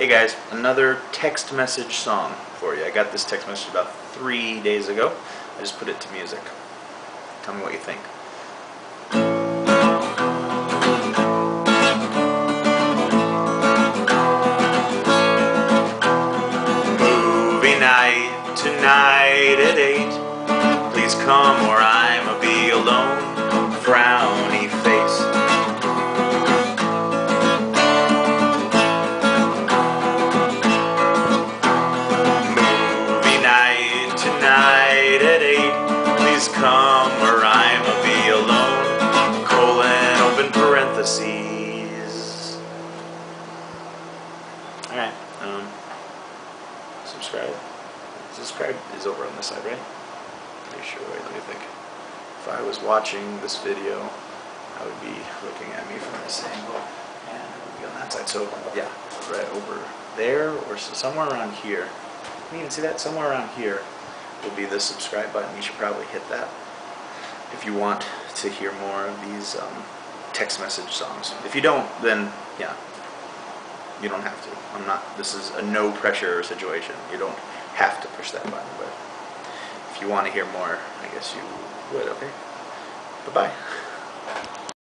Hey guys, another text message song for you. I got this text message about 3 days ago. I just put it to music. Tell me what you think. Movie night tonight at 8. Please come or I'ma be alone. Frowny face. Come or I'ma be alone, open parentheses. Alright, subscribe. Subscribe is over on this side, right? Pretty sure, wait, let me think. If I was watching this video, I would be looking at me from this angle, and I would be on that side. So, yeah, right over there, or somewhere around here. Can you even see that? Somewhere around here will be the subscribe button. You should probably hit that if you want to hear more of these text message songs. If you don't, then yeah, you don't have to. I'm not, this is a no pressure situation. You don't have to push that button, but if you want to hear more, I guess you would, okay? Bye-bye.